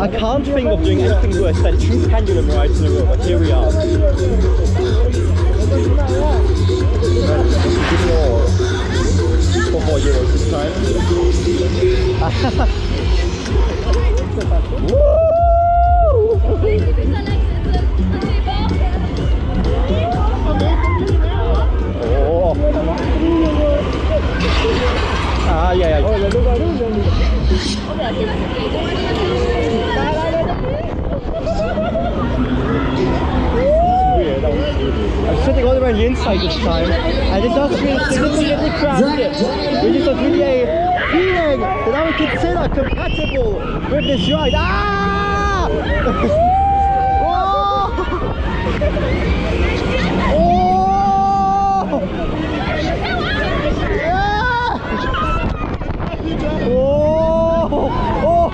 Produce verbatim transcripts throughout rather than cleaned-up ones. I can't think of doing anything worse than two pendulum rides in a row, but here we are. For four euros this time. Woo! Ah, yeah, yeah. I'm sitting all around the inside this time, and it does feel significantly crowded, which is not really a feeling that I would consider compatible with this ride. Ah! Oh! Oh!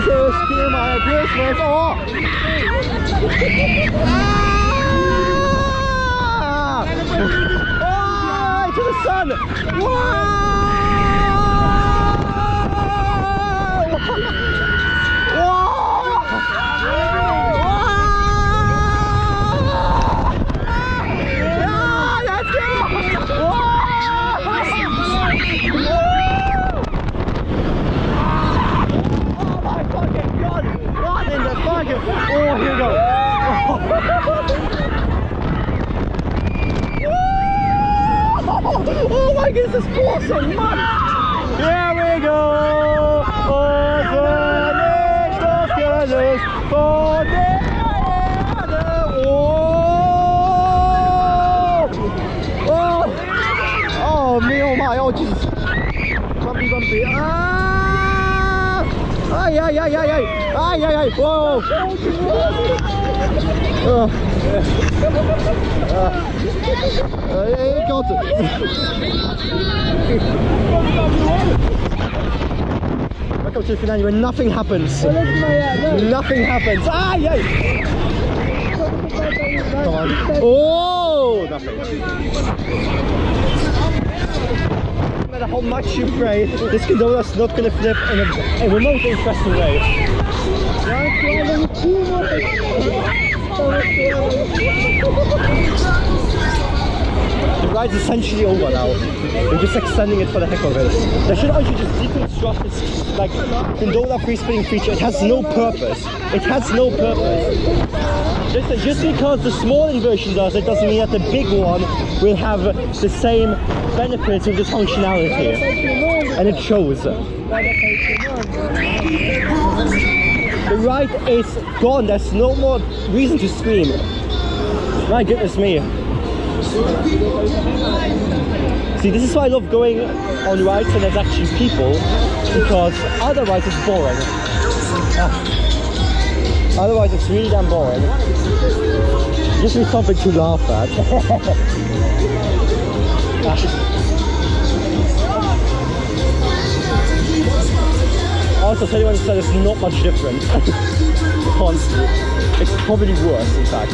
Jesus, dear my Christmas! Oh! Ah! Oh, to the sun! Oh my fucking god! What in the fucking... Oh, here we go! Oh. Oh my goodness, this is awesome, man! Here we go! For the next Oscars, for the other! Oh! Oh! Oh me, oh my, oh Jesus! Bumpy, bumpy! Ah! Ay, ay, ay, ay, ay! Ay, ay, ay! Whoa! Oh. Uh, uh, yeah, yeah, got it. Welcome to the finale where nothing happens. Nothing happens. Ah, yeah. Come on. Oh, nothing. No matter how much you pray, this gondola is not going to flip in a, a remote interesting way. The ride's essentially over now. We're just extending it for the heck of it. They should actually just deconstruct this like gondola free spinning feature. It has no purpose. It has no purpose. Just, just because the small inversion does it doesn't mean that the big one will have the same benefits of this functionality. And it shows. The ride is gone, there's no more reason to scream. My goodness me. See, this is why I love going on rides and there's actually people, because otherwise it's boring. Ah. Otherwise it's really damn boring. Just need something to laugh at. Ah. Also, so anyone said it's not much different. Honestly, it's probably worse, in fact.